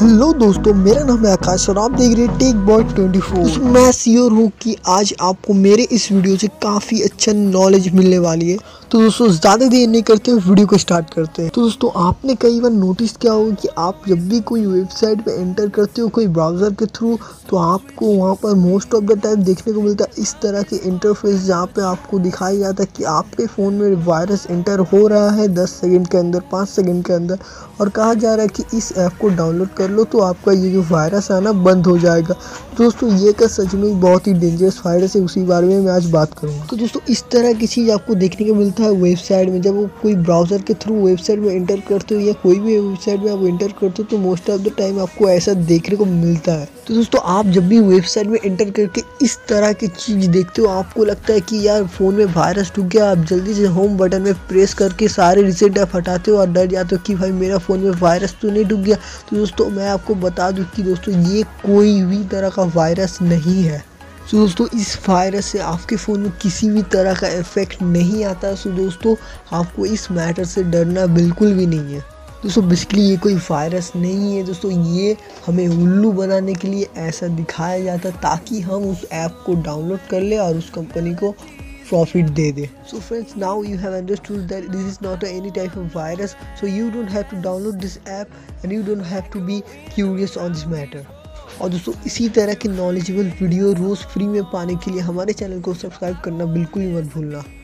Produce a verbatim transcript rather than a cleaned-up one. Hello दोस्तों, मेरा नाम है आकाश और आप देख रहे हैं टेक बॉय ट्वेंटी फोर। मैं श्योर हूँ कि आज आपको मेरे इस वीडियो से काफ़ी अच्छा नॉलेज मिलने वाली है। तो दोस्तों ज़्यादा देर नहीं करते हुए वीडियो को स्टार्ट करते हैं। तो दोस्तों आपने कई बार नोटिस किया होगा कि आप जब भी कोई वेबसाइट पे एंटर करते हो कोई ब्राउज़र के थ्रू, तो आपको वहाँ पर मोस्ट ऑफ द टाइम देखने को मिलता है इस तरह के इंटरफेस, जहाँ पर आपको दिखाया जाता है कि आपके फ़ोन में वायरस एंटर हो रहा है दस सेकेंड के अंदर, पाँच सेकेंड के अंदर, और कहा जा रहा है कि इस ऐप को डाउनलोड कर लो तो आपका ये जो वायरस आना बंद हो जाएगा। दोस्तों ये का सच में बहुत ही डेंजरस वायरस है, उसी बारे में मैं आज बात करूँगा। तो दोस्तों इस तरह की चीज़ आपको देखने को मिलता है वेबसाइट में। जब वो कोई ब्राउज़र के थ्रू वेबसाइट में एंटर करते हो या कोई भी वेबसाइट में आप एंटर करते हो तो मोस्ट ऑफ द टाइम आपको ऐसा देखने को मिलता है। तो दोस्तों आप जब भी वेबसाइट में एंटर करके इस तरह की चीज़ देखते हो आपको लगता है कि यार फ़ोन में वायरस ढुक गया, आप जल्दी से होम बटन में प्रेस करके सारे रिसेंट ऐप हटाते हो और डर जाते हो कि भाई मेरा फ़ोन में वायरस तो नहीं ढुक गया। तो दोस्तों मैं आपको बता दूं कि दोस्तों ये कोई भी तरह का वायरस नहीं है। सो दोस्तों इस वायरस से आपके फ़ोन में किसी भी तरह का इफेक्ट नहीं आता। सो दोस्तों आपको इस मैटर से डरना बिल्कुल भी नहीं है। दोस्तों बेसिकली ये कोई वायरस नहीं है। दोस्तों ये हमें उल्लू बनाने के लिए ऐसा दिखाया जाता है ताकि हम उस ऐप को डाउनलोड कर ले और उस कंपनी को प्रॉफिट दे दे। So friends, now you have understood that this is not any type of virus. So you don't have to download this app and you don't have to be curious on this matter. और दोस्तों इसी तरह के knowledgeable video रोज़ free में पाने के लिए हमारे चैनल को सब्सक्राइब करना बिल्कुल ही मत भूलना।